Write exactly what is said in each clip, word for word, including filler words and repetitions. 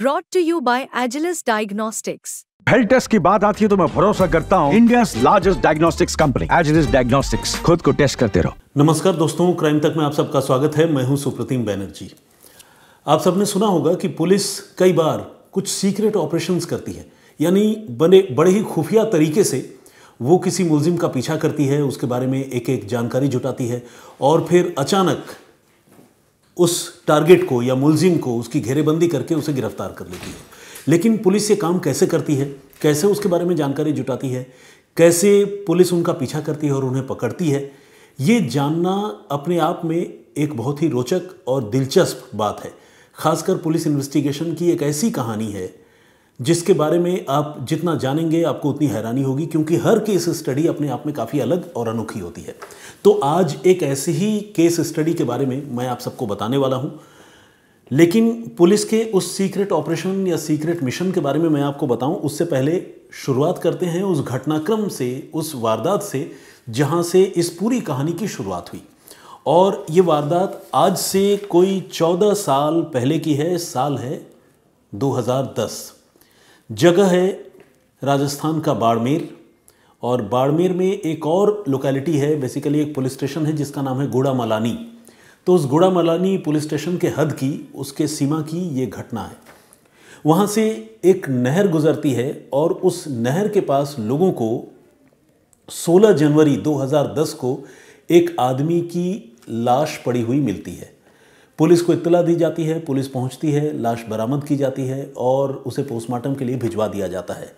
Brought to you by Agilus Diagnostics. Health test की बात आती है तो मैं भरोसा करता हूँ इंडिया की largest diagnostics company Agilus diagnostics. खुद को टेस्ट करते रहो। नमस्कार दोस्तों, क्राइम तक में आप सबका स्वागत है। मैं हूँ सुप्रतीम बैनर्जी। आप सबने सुना होगा कि पुलिस कई बार कुछ सीक्रेट ऑपरेशंस करती है, यानी बने बड़े ही खुफिया तरीके से वो किसी मुलजिम का पीछा करती है, उसके बारे में एक एक जानकारी जुटाती है और फिर अचानक उस टारगेट को या मुलजिम को उसकी घेरेबंदी करके उसे गिरफ्तार कर लेती है। लेकिन पुलिस ये काम कैसे करती है, कैसे उसके बारे में जानकारी जुटाती है, कैसे पुलिस उनका पीछा करती है और उन्हें पकड़ती है, ये जानना अपने आप में एक बहुत ही रोचक और दिलचस्प बात है। खासकर पुलिस इन्वेस्टिगेशन की एक ऐसी कहानी है जिसके बारे में आप जितना जानेंगे आपको उतनी हैरानी होगी, क्योंकि हर केस स्टडी अपने आप में काफ़ी अलग और अनोखी होती है। तो आज एक ऐसे ही केस स्टडी के बारे में मैं आप सबको बताने वाला हूँ, लेकिन पुलिस के उस सीक्रेट ऑपरेशन या सीक्रेट मिशन के बारे में मैं आपको बताऊं उससे पहले शुरुआत करते हैं उस घटनाक्रम से, उस वारदात से जहां से इस पूरी कहानी की शुरुआत हुई। और ये वारदात आज से कोई चौदह साल पहले की है। साल है दो हज़ार दस, जगह है राजस्थान का बाड़मेर, और बाड़मेर में एक और लोकेलिटी है, बेसिकली एक पुलिस स्टेशन है जिसका नाम है गुड़ा मालानी। तो उस गुड़ा मालानी पुलिस स्टेशन के हद की, उसके सीमा की ये घटना है। वहाँ से एक नहर गुजरती है और उस नहर के पास लोगों को सोलह जनवरी दो हज़ार दस को एक आदमी की लाश पड़ी हुई मिलती है। पुलिस को इत्तला दी जाती है, पुलिस पहुँचती है, लाश बरामद की जाती है और उसे पोस्टमार्टम के लिए भिजवा दिया जाता है।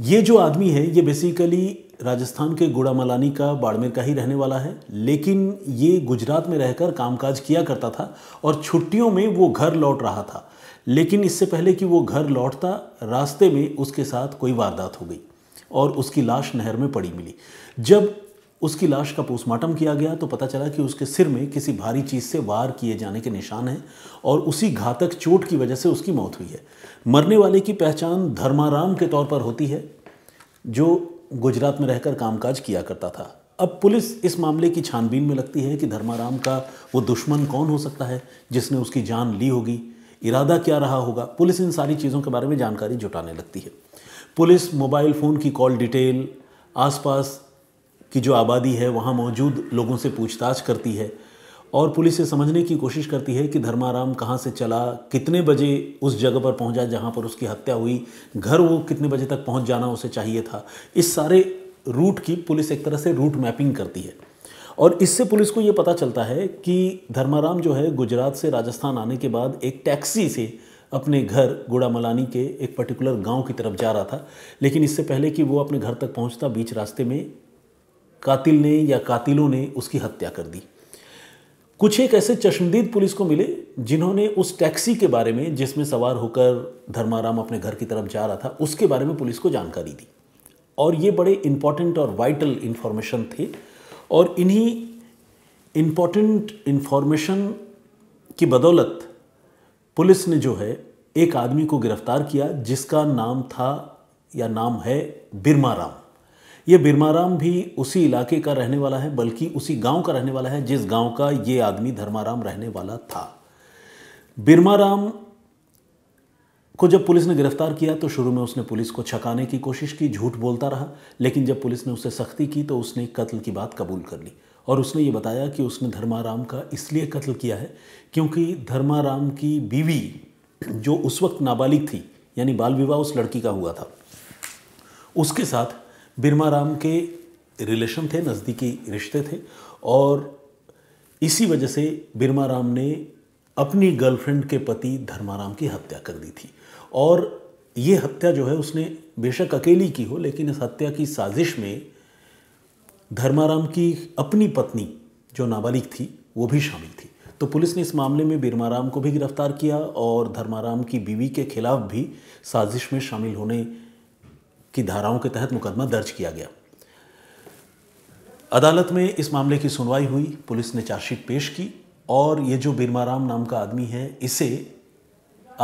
ये जो आदमी है ये बेसिकली राजस्थान के गुड़ा मालानी का, बाड़मेर का ही रहने वाला है, लेकिन ये गुजरात में रहकर कामकाज किया करता था और छुट्टियों में वो घर लौट रहा था। लेकिन इससे पहले कि वो घर लौटता, रास्ते में उसके साथ कोई वारदात हो गई और उसकी लाश नहर में पड़ी मिली। जब उसकी लाश का पोस्टमार्टम किया गया तो पता चला कि उसके सिर में किसी भारी चीज़ से वार किए जाने के निशान हैं और उसी घातक चोट की वजह से उसकी मौत हुई है। मरने वाले की पहचान धर्माराम के तौर पर होती है, जो गुजरात में रहकर कामकाज किया करता था। अब पुलिस इस मामले की छानबीन में लगती है कि धर्माराम का वो दुश्मन कौन हो सकता है जिसने उसकी जान ली होगी, इरादा क्या रहा होगा। पुलिस इन सारी चीज़ों के बारे में जानकारी जुटाने लगती है। पुलिस मोबाइल फ़ोन की कॉल डिटेल, आसपास की जो आबादी है वहाँ मौजूद लोगों से पूछताछ करती है और पुलिस ये समझने की कोशिश करती है कि धर्माराम कहाँ से चला, कितने बजे उस जगह पर पहुँचा जहाँ पर उसकी हत्या हुई, घर वो कितने बजे तक पहुँच जाना उसे चाहिए था। इस सारे रूट की पुलिस एक तरह से रूट मैपिंग करती है और इससे पुलिस को ये पता चलता है कि धर्माराम जो है गुजरात से राजस्थान आने के बाद एक टैक्सी से अपने घर गुड़ा मालानी के एक पर्टिकुलर गाँव की तरफ जा रहा था। लेकिन इससे पहले कि वो अपने घर तक पहुँचता, बीच रास्ते में कातिल ने या कातिलों ने उसकी हत्या कर दी। कुछ एक ऐसे चश्मदीद पुलिस को मिले जिन्होंने उस टैक्सी के बारे में जिसमें सवार होकर धर्माराम अपने घर की तरफ जा रहा था, उसके बारे में पुलिस को जानकारी दी। और ये बड़े इम्पॉर्टेंट और वाइटल इन्फॉर्मेशन थे और इन्हीं इम्पॉर्टेंट इन्फॉर्मेशन की बदौलत पुलिस ने जो है एक आदमी को गिरफ्तार किया जिसका नाम था या नाम है बीरमाराम। ये बीरमाराम भी उसी इलाके का रहने वाला है, बल्कि उसी गांव का रहने वाला है जिस गांव का ये आदमी धर्माराम रहने वाला था। बीरमाराम को जब पुलिस ने गिरफ्तार किया तो शुरू में उसने पुलिस को छकाने की कोशिश की, झूठ बोलता रहा, लेकिन जब पुलिस ने उससे सख्ती की तो उसने कत्ल की बात कबूल कर ली और उसने ये बताया कि उसने धर्माराम का इसलिए कत्ल किया है क्योंकि धर्माराम की बीवी जो उस वक्त नाबालिग थी, यानी बाल विवाह उस लड़की का हुआ था, उसके साथ बीरमाराम के रिलेशन थे, नज़दीकी रिश्ते थे और इसी वजह से बीरमाराम ने अपनी गर्लफ्रेंड के पति धर्माराम की हत्या कर दी थी। और ये हत्या जो है उसने बेशक अकेली की हो, लेकिन इस हत्या की साजिश में धर्माराम की अपनी पत्नी जो नाबालिग थी वो भी शामिल थी। तो पुलिस ने इस मामले में बीरमाराम को भी गिरफ्तार किया और धर्माराम की बीवी के खिलाफ भी साजिश में शामिल होने की धाराओं के तहत मुकदमा दर्ज किया गया। अदालत में इस मामले की सुनवाई हुई, पुलिस ने चार्जशीट पेश की और ये जो बीरमाराम नाम का आदमी है इसे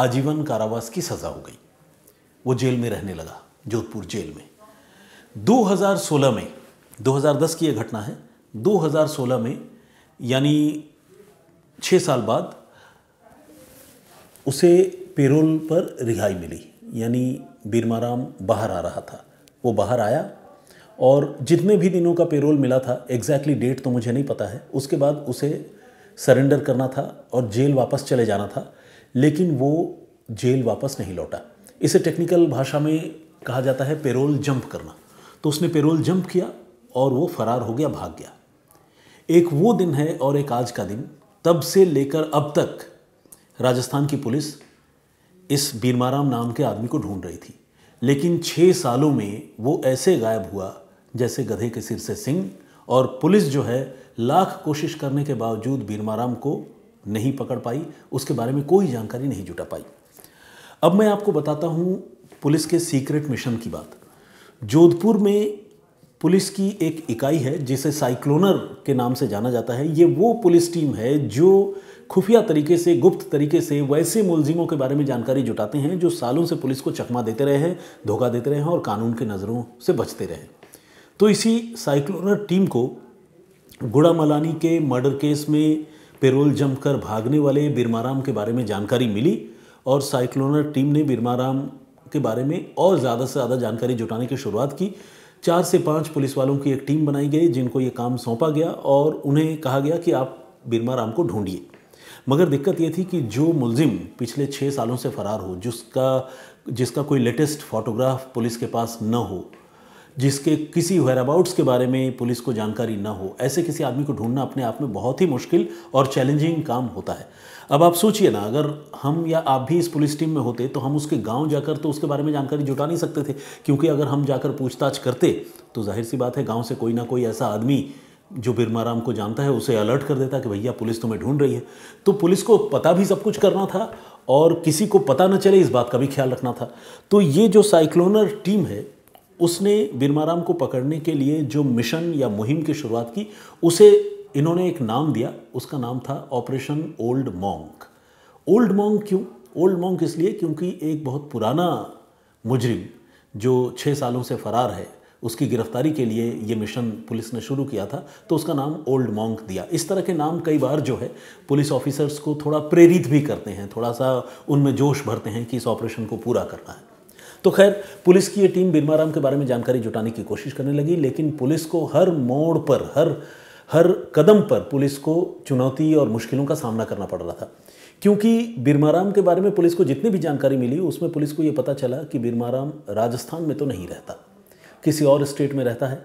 आजीवन कारावास की सज़ा हो गई। वो जेल में रहने लगा, जोधपुर जेल में। दो हज़ार सोलह में, दो हज़ार दस की ये घटना है, दो हज़ार सोलह में यानी छः साल बाद उसे पेरोल पर रिहाई मिली, यानी बीरमाराम बाहर आ रहा था, वो बाहर आया और जितने भी दिनों का पेरोल मिला था, एग्जैक्टली डेट तो मुझे नहीं पता है, उसके बाद उसे सरेंडर करना था और जेल वापस चले जाना था, लेकिन वो जेल वापस नहीं लौटा। इसे टेक्निकल भाषा में कहा जाता है पेरोल जंप करना। तो उसने पेरोल जंप किया और वो फरार हो गया, भाग गया। एक वो दिन है और एक आज का दिन। तब से लेकर अब तक राजस्थान की पुलिस इस बीरमाराम नाम के आदमी को ढूंढ रही थी, लेकिन छः सालों में वो ऐसे गायब हुआ जैसे गधे के सिर से सिंग, और पुलिस जो है लाख कोशिश करने के बावजूद बीरमाराम को नहीं पकड़ पाई, उसके बारे में कोई जानकारी नहीं जुटा पाई। अब मैं आपको बताता हूँ पुलिस के सीक्रेट मिशन की बात। जोधपुर में पुलिस की एक इकाई है जिसे साइक्लोनर के नाम से जाना जाता है। ये वो पुलिस टीम है जो खुफिया तरीके से, गुप्त तरीके से वैसे मुलजिमों के बारे में जानकारी जुटाते हैं जो सालों से पुलिस को चकमा देते रहे हैं, धोखा देते रहे हैं और कानून की नज़रों से बचते रहे। तो इसी साइक्लोनर टीम को गुड़ा मलानी के मर्डर केस में पेरोल जमकर भागने वाले बीरमाराम के बारे में जानकारी मिली और साइक्लोनर टीम ने बीरमाराम के बारे में और ज़्यादा से ज़्यादा जानकारी जुटाने की शुरुआत की। चार से पाँच पुलिस वालों की एक टीम बनाई गई जिनको ये काम सौंपा गया और उन्हें कहा गया कि आप बीरमाराम को ढूंढिए। मगर दिक्कत ये थी कि जो मुलजिम पिछले छः सालों से फरार हो, जिसका जिसका कोई लेटेस्ट फोटोग्राफ पुलिस के पास न हो, जिसके किसी वेयरअबाउट्स के बारे में पुलिस को जानकारी न हो, ऐसे किसी आदमी को ढूंढना अपने आप में बहुत ही मुश्किल और चैलेंजिंग काम होता है। अब आप सोचिए ना, अगर हम या आप भी इस पुलिस टीम में होते तो हम उसके गांव जाकर तो उसके बारे में जानकारी जुटा नहीं सकते थे, क्योंकि अगर हम जाकर पूछताछ करते तो जाहिर सी बात है गाँव से कोई ना कोई ऐसा आदमी जो बीरमाराम को जानता है उसे अलर्ट कर देता कि भैया पुलिस तुम्हें ढूंढ रही है। तो पुलिस को पता भी सब कुछ करना था और किसी को पता न चले इस बात का भी ख्याल रखना था। तो ये जो साइक्लोनर टीम है उसने बीरमाराम को पकड़ने के लिए जो मिशन या मुहिम की शुरुआत की उसे इन्होंने एक नाम दिया, उसका नाम था operation Old Monk. Old Monk क्यों? ओल्ड मॉन्क इसलिए क्योंकि एक बहुत पुराना मुजरिम जो छः सालों से फरार है उसकी गिरफ्तारी के लिए ये मिशन पुलिस ने शुरू किया था, तो उसका नाम ओल्ड मॉन्क दिया। इस तरह के नाम कई बार जो है पुलिस ऑफिसर्स को थोड़ा प्रेरित भी करते हैं, थोड़ा सा उनमें जोश भरते हैं कि इस ऑपरेशन को पूरा करना है। तो खैर पुलिस की ये टीम बीरमाराम के बारे में जानकारी जुटाने की कोशिश करने लगी, लेकिन पुलिस को हर मोड़ पर, हर हर कदम पर पुलिस को चुनौती और मुश्किलों का सामना करना पड़ रहा था, क्योंकि बीरमाराम के बारे में पुलिस को जितनी भी जानकारी मिली उसमें पुलिस को ये पता चला कि बीरमाराम राजस्थान में तो नहीं रहता, किसी और स्टेट में रहता है।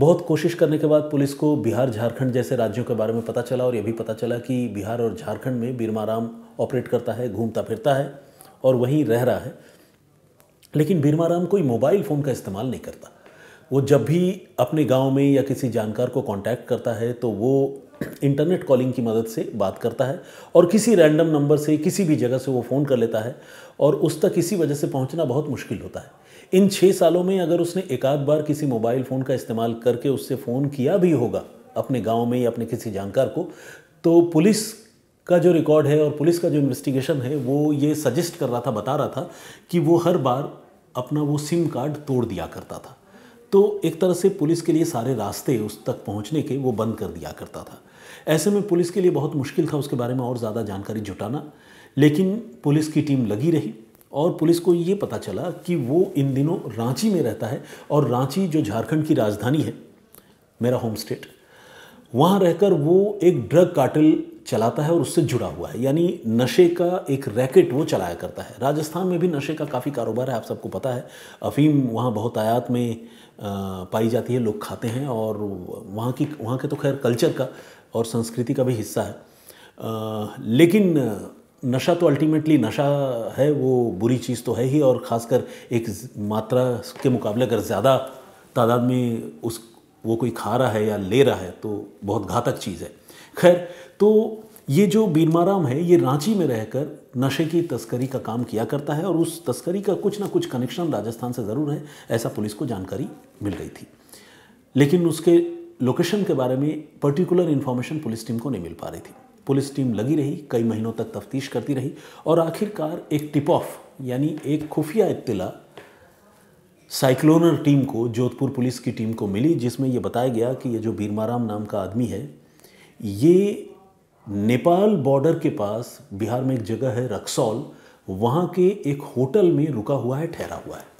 बहुत कोशिश करने के बाद पुलिस को बिहार, झारखंड जैसे राज्यों के बारे में पता चला और ये भी पता चला कि बिहार और झारखंड में बीरमाराम ऑपरेट करता है, घूमता फिरता है और वहीं रह रहा है। लेकिन बीरमाराम कोई मोबाइल फ़ोन का इस्तेमाल नहीं करता। वो जब भी अपने गांव में या किसी जानकार को कांटेक्ट करता है तो वो इंटरनेट कॉलिंग की मदद से बात करता है और किसी रैंडम नंबर से, किसी भी जगह से वो फ़ोन कर लेता है और उस तक इसी वजह से पहुंचना बहुत मुश्किल होता है। इन छः सालों में अगर उसने एक आध बार किसी मोबाइल फ़ोन का इस्तेमाल करके उससे फ़ोन किया भी होगा अपने गाँव में या अपने किसी जानकार को, तो पुलिस का जो रिकॉर्ड है और पुलिस का जो इन्वेस्टिगेशन है वो ये सजेस्ट कर रहा था, बता रहा था कि वो हर बार अपना वो सिम कार्ड तोड़ दिया करता था। तो एक तरह से पुलिस के लिए सारे रास्ते उस तक पहुंचने के वो बंद कर दिया करता था। ऐसे में पुलिस के लिए बहुत मुश्किल था उसके बारे में और ज़्यादा जानकारी जुटाना, लेकिन पुलिस की टीम लगी रही और पुलिस को ये पता चला कि वो इन दिनों रांची में रहता है और रांची जो झारखंड की राजधानी है, मेरा होम स्टेट, वहाँ रहकर वो एक ड्रग कार्टेल चलाता है और उससे जुड़ा हुआ है, यानी नशे का एक रैकेट वो चलाया करता है। राजस्थान में भी नशे का काफ़ी कारोबार है, आप सबको पता है। अफ़ीम वहाँ बहुत आयात में पाई जाती है, लोग खाते हैं और वहाँ की वहाँ के तो खैर कल्चर का और संस्कृति का भी हिस्सा है। आ, लेकिन नशा तो अल्टीमेटली नशा है, वो बुरी चीज़ तो है ही, और ख़ासकर एक मात्रा के मुकाबले अगर ज़्यादा तादाद में उस वो कोई खा रहा है या ले रहा है तो बहुत घातक चीज़ है। खैर तो ये जो बीरमाराम है ये रांची में रहकर नशे की तस्करी का काम किया करता है और उस तस्करी का कुछ ना कुछ कनेक्शन राजस्थान से ज़रूर है, ऐसा पुलिस को जानकारी मिल रही थी, लेकिन उसके लोकेशन के बारे में पर्टिकुलर इन्फॉर्मेशन पुलिस टीम को नहीं मिल पा रही थी। पुलिस टीम लगी रही, कई महीनों तक तफ्तीश करती रही और आखिरकार एक टिप ऑफ यानी एक खुफिया इत्तला साइक्लोनर टीम को, जोधपुर पुलिस की टीम को मिली, जिसमें यह बताया गया कि ये जो बीरमाराम नाम का आदमी है ये नेपाल बॉर्डर के पास बिहार में एक जगह है रक्सौल, वहाँ के एक होटल में रुका हुआ है, ठहरा हुआ है।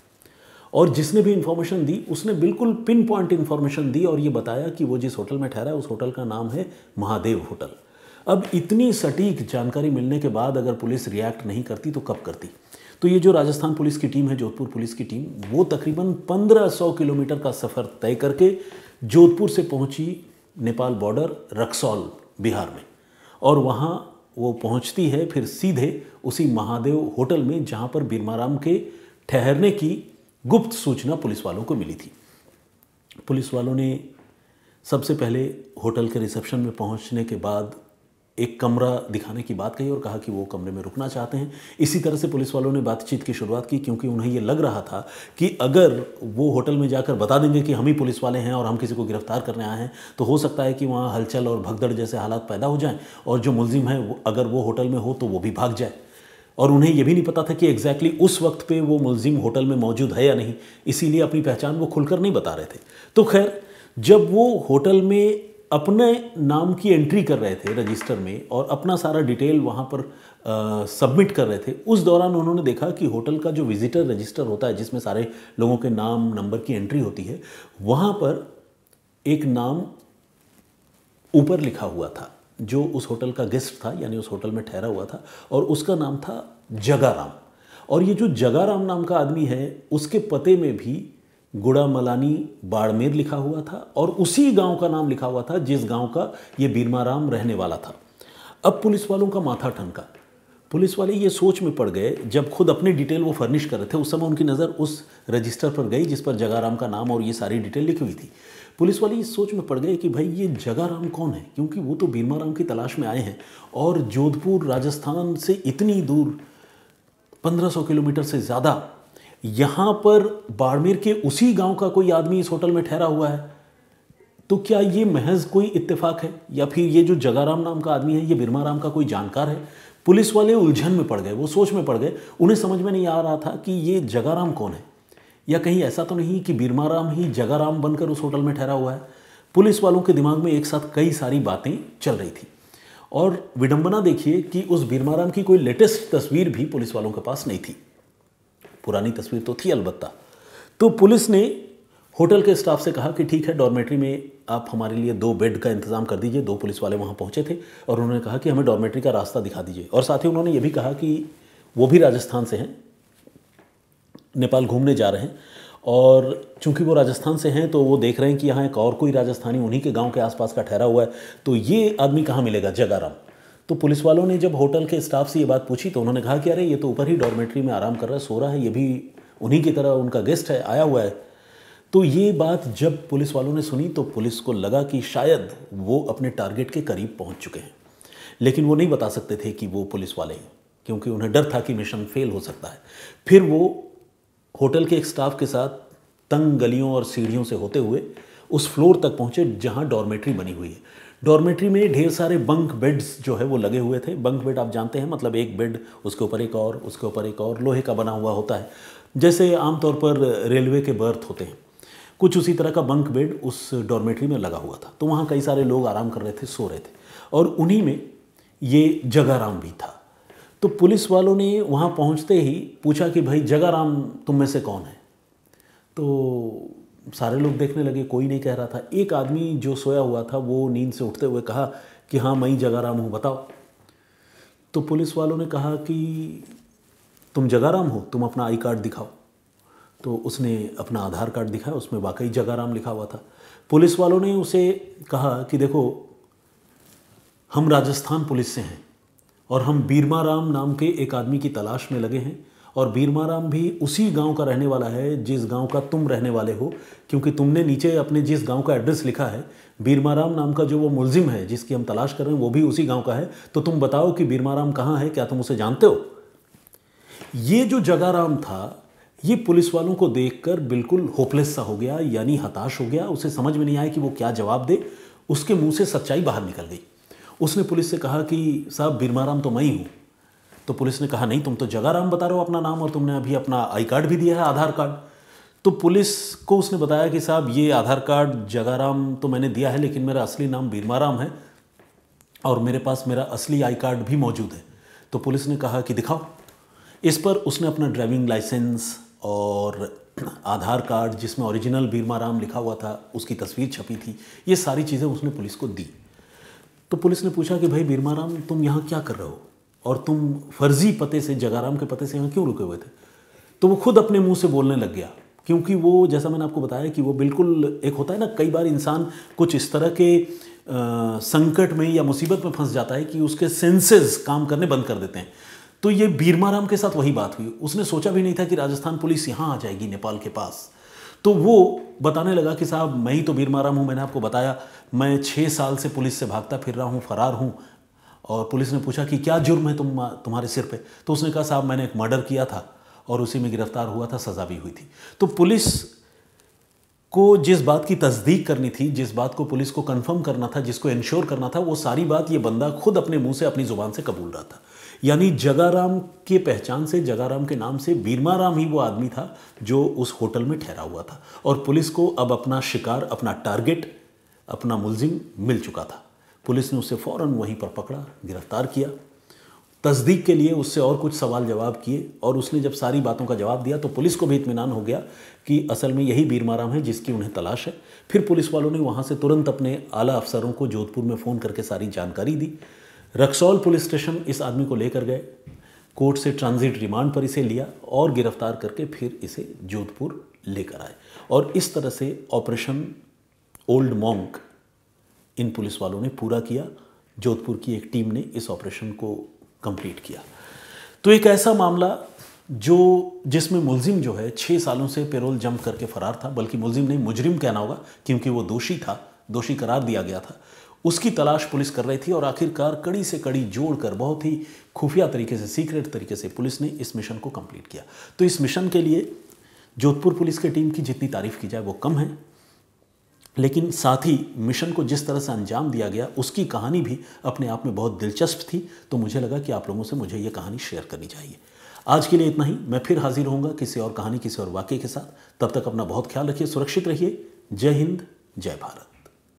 और जिसने भी इंफॉर्मेशन दी उसने बिल्कुल पिन पॉइंट इन्फॉर्मेशन दी और ये बताया कि वो जिस होटल में ठहरा है उस होटल का नाम है महादेव होटल। अब इतनी सटीक जानकारी मिलने के बाद अगर पुलिस रिएक्ट नहीं करती तो कब करती? तो ये जो राजस्थान पुलिस की टीम है, जोधपुर पुलिस की टीम, वो तकरीबन पंद्रह सौ किलोमीटर का सफ़र तय करके जोधपुर से पहुंची नेपाल बॉर्डर रक्सौल बिहार में, और वहाँ वो पहुंचती है फिर सीधे उसी महादेव होटल में जहाँ पर बीरमाराम के ठहरने की गुप्त सूचना पुलिस वालों को मिली थी। पुलिस वालों ने सबसे पहले होटल के रिसेप्शन में पहुँचने के बाद एक कमरा दिखाने की बात कही और कहा कि वो कमरे में रुकना चाहते हैं। इसी तरह से पुलिस वालों ने बातचीत की शुरुआत की, क्योंकि उन्हें ये लग रहा था कि अगर वो होटल में जाकर बता देंगे कि हम ही पुलिस वाले हैं और हम किसी को गिरफ्तार करने आए हैं तो हो सकता है कि वहाँ हलचल और भगदड़ जैसे हालात पैदा हो जाएं और जो मुलजिम है वो, अगर वो होटल में हो तो वो भी भाग जाए। और उन्हें यह भी नहीं पता था कि एग्जैक्टली उस वक्त पर वो मुलजिम होटल में मौजूद है या नहीं, इसीलिए अपनी पहचान वो खुलकर नहीं बता रहे थे। तो खैर, जब वो होटल में अपने नाम की एंट्री कर रहे थे रजिस्टर में और अपना सारा डिटेल वहाँ पर सबमिट कर रहे थे, उस दौरान उन्होंने देखा कि होटल का जो विजिटर रजिस्टर होता है जिसमें सारे लोगों के नाम नंबर की एंट्री होती है, वहाँ पर एक नाम ऊपर लिखा हुआ था जो उस होटल का गेस्ट था, यानी उस होटल में ठहरा हुआ था, और उसका नाम था जगाराम। और ये जो जगाराम नाम का आदमी है उसके पते में भी गुड़ा मलानी बाड़मेर लिखा हुआ था और उसी गांव का नाम लिखा हुआ था जिस गांव का ये बीरमाराम रहने वाला था। अब पुलिस वालों का माथा ठनका। पुलिस वाले ये सोच में पड़ गए, जब खुद अपनी डिटेल वो फर्निश कर रहे थे उस समय उनकी नज़र उस रजिस्टर पर गई जिस पर जगाराम का नाम और ये सारी डिटेल लिखी हुई थी। पुलिस वाले इस सोच में पड़ गए कि भाई ये जगाराम कौन है, क्योंकि वो तो बीरमाराम की तलाश में आए हैं और जोधपुर राजस्थान से इतनी दूर पंद्रह सौ किलोमीटर से ज़्यादा, यहाँ पर बाड़मेर के उसी गांव का कोई आदमी इस होटल में ठहरा हुआ है, तो क्या ये महज कोई इत्तेफाक है या फिर ये जो जगाराम नाम का आदमी है ये बीरमाराम का कोई जानकार है? पुलिस वाले उलझन में पड़ गए, वो सोच में पड़ गए। उन्हें समझ में नहीं आ रहा था कि ये जगाराम कौन है, या कहीं ऐसा तो नहीं कि बीरमाराम ही जगाराम बनकर उस होटल में ठहरा हुआ है। पुलिस वालों के दिमाग में एक साथ कई सारी बातें चल रही थी और विडंबना देखिए कि उस बीरमाराम की कोई लेटेस्ट तस्वीर भी पुलिस वालों के पास नहीं थी, पुरानी तस्वीर तो थी अलबत्ता। तो पुलिस ने होटल के स्टाफ से कहा कि ठीक है, डॉर्मेट्री में आप हमारे लिए दो बेड का इंतज़ाम कर दीजिए। दो पुलिस वाले वहाँ पहुँचे थे और उन्होंने कहा कि हमें डॉर्मेट्री का रास्ता दिखा दीजिए। और साथ ही उन्होंने ये भी कहा कि वो भी राजस्थान से हैं, नेपाल घूमने जा रहे हैं, और चूंकि वो राजस्थान से हैं तो वो देख रहे हैं कि यहाँ एक और कोई राजस्थानी उन्हीं के गाँव के आसपास का ठहरा हुआ है, तो ये आदमी कहाँ मिलेगा जगाराम। तो पुलिस वालों ने जब होटल के स्टाफ से ये बात पूछी तो उन्होंने कहा कि अरे ये तो ऊपर ही डॉर्मेट्री में आराम कर रहा है, सो रहा है, ये भी उन्हीं की तरह उनका गेस्ट है, आया हुआ है। तो ये बात जब पुलिस वालों ने सुनी तो पुलिस को लगा कि शायद वो अपने टारगेट के करीब पहुंच चुके हैं, लेकिन वो नहीं बता सकते थे कि वो पुलिस वाले हैं, क्योंकि उन्हें डर था कि मिशन फेल हो सकता है। फिर वो होटल के एक स्टाफ के साथ तंग गलियों और सीढ़ियों से होते हुए उस फ्लोर तक पहुँचे जहाँ डॉर्मेट्री बनी हुई है। डॉर्मेट्री में ढेर सारे बंक बेड्स जो है वो लगे हुए थे। बंक बेड आप जानते हैं, मतलब एक बेड, उसके ऊपर एक और, उसके ऊपर एक और, लोहे का बना हुआ होता है, जैसे आमतौर पर रेलवे के बर्थ होते हैं। कुछ उसी तरह का बंक बेड उस डॉर्मेट्री में लगा हुआ था। तो वहाँ कई सारे लोग आराम कर रहे थे, सो रहे थे, और उन्हीं में ये जगाराम भी था। तो पुलिस वालों ने वहाँ पहुँचते ही पूछा कि भाई जगाराम तुम में से कौन है? तो सारे लोग देखने लगे, कोई नहीं कह रहा था। एक आदमी जो सोया हुआ था वो नींद से उठते हुए कहा कि हाँ मैं ही जगाराम हूँ, बताओ। तो पुलिस वालों ने कहा कि तुम जगाराम हो, तुम अपना आई कार्ड दिखाओ। तो उसने अपना आधार कार्ड दिखाया, उसमें वाकई जगाराम लिखा हुआ था। पुलिस वालों ने उसे कहा कि देखो, हम राजस्थान पुलिस से हैं और हम बीरमाराम नाम के एक आदमी की तलाश में लगे हैं, और बीरमाराम भी उसी गांव का रहने वाला है जिस गांव का तुम रहने वाले हो, क्योंकि तुमने नीचे अपने जिस गांव का एड्रेस लिखा है, बीरमाराम नाम का जो वो मुलजिम है जिसकी हम तलाश कर रहे हैं वो भी उसी गांव का है। तो तुम बताओ कि बीरमाराम कहाँ है, क्या तुम उसे जानते हो? ये जो जगाराम था ये पुलिस वालों को देखकर बिल्कुल होपलेस सा हो गया, यानी हताश हो गया। उसे समझ में नहीं आया कि वो क्या जवाब दे। उसके मुँह से सच्चाई बाहर निकल गई। उसने पुलिस से कहा कि साहब बीरमाराम तो मैं ही हूँ। तो पुलिस ने कहा नहीं, तुम तो जगाराम बता रहे हो अपना नाम, और तुमने अभी अपना आई कार्ड भी दिया है, आधार कार्ड। तो पुलिस को उसने बताया कि साहब ये आधार कार्ड जगाराम तो मैंने दिया है, लेकिन मेरा असली नाम बीरमाराम है और मेरे पास मेरा असली आई कार्ड भी मौजूद है। तो पुलिस ने कहा कि दिखाओ। इस पर उसने अपना ड्राइविंग लाइसेंस और आधार कार्ड जिसमें ओरिजिनल बीरमाराम लिखा हुआ था उसकी तस्वीर छपी थी, ये सारी चीज़ें उसने पुलिस को दी। तो पुलिस ने पूछा कि भाई बीरमाराम तुम यहाँ क्या कर रहे हो और तुम फर्जी पते से, जगाराम के पते से यहाँ क्यों रुके हुए थे? तो वो खुद अपने मुँह से बोलने लग गया, क्योंकि वो, जैसा मैंने आपको बताया कि वो बिल्कुल एक होता है ना, कई बार इंसान कुछ इस तरह के आ, संकट में या मुसीबत में फंस जाता है कि उसके सेंसेस काम करने बंद कर देते हैं। तो ये बीरमाराम के साथ वही बात हुई। उसने सोचा भी नहीं था कि राजस्थान पुलिस यहाँ आ जाएगी, नेपाल के पास। तो वो बताने लगा कि साहब मैं ही तो बीरमाराम हूँ, मैंने आपको बताया, मैं छः साल से पुलिस से भागता फिर रहा हूँ, फरार हूँ। और पुलिस ने पूछा कि क्या जुर्म है तुम तुम्हारे सिर पे? तो उसने कहा साहब मैंने एक मर्डर किया था और उसी में गिरफ्तार हुआ था, सज़ा भी हुई थी। तो पुलिस को जिस बात की तस्दीक करनी थी, जिस बात को पुलिस को कंफर्म करना था, जिसको इंश्योर करना था, वो सारी बात ये बंदा खुद अपने मुंह से, अपनी ज़ुबान से कबूल रहा था। यानी जगाराम के पहचान से, जगाराम के नाम से बीरमाराम ही वो आदमी था जो उस होटल में ठहरा हुआ था। और पुलिस को अब अपना शिकार, अपना टारगेट, अपना मुलजिम मिल चुका था। पुलिस ने उसे फ़ौरन वहीं पर पकड़ा, गिरफ्तार किया, तस्दीक के लिए उससे और कुछ सवाल जवाब किए। और उसने जब सारी बातों का जवाब दिया तो पुलिस को भी इत्मीनान हो गया कि असल में यही बीरमाराम है जिसकी उन्हें तलाश है। फिर पुलिस वालों ने वहाँ से तुरंत अपने आला अफसरों को जोधपुर में फ़ोन करके सारी जानकारी दी। रक्सौल पुलिस स्टेशन इस आदमी को लेकर गए, कोर्ट से ट्रांजिट रिमांड पर इसे लिया और गिरफ्तार करके फिर इसे जोधपुर लेकर आए। और इस तरह से ऑपरेशन ओल्ड मॉन्क इन पुलिस वालों ने पूरा किया। जोधपुर की एक टीम ने इस ऑपरेशन को कंप्लीट किया। तो एक ऐसा मामला जो, जिसमें मुलजिम जो है छः सालों से पेरोल जंप करके फरार था, बल्कि मुलजिम नहीं मुजरिम कहना होगा क्योंकि वो दोषी था, दोषी करार दिया गया था, उसकी तलाश पुलिस कर रही थी। और आखिरकार कड़ी से कड़ी जोड़कर बहुत ही खुफिया तरीके से, सीक्रेट तरीके से पुलिस ने इस मिशन को कंप्लीट किया। तो इस मिशन के लिए जोधपुर पुलिस की टीम की जितनी तारीफ की जाए वो कम है, लेकिन साथ ही मिशन को जिस तरह से अंजाम दिया गया उसकी कहानी भी अपने आप में बहुत दिलचस्प थी। तो मुझे लगा कि आप लोगों से मुझे ये कहानी शेयर करनी चाहिए। आज के लिए इतना ही। मैं फिर हाजिर होऊंगा किसी और कहानी, किसी और वाकये के साथ। तब तक अपना बहुत ख्याल रखिए, सुरक्षित रहिए। जय हिंद, जय भारत।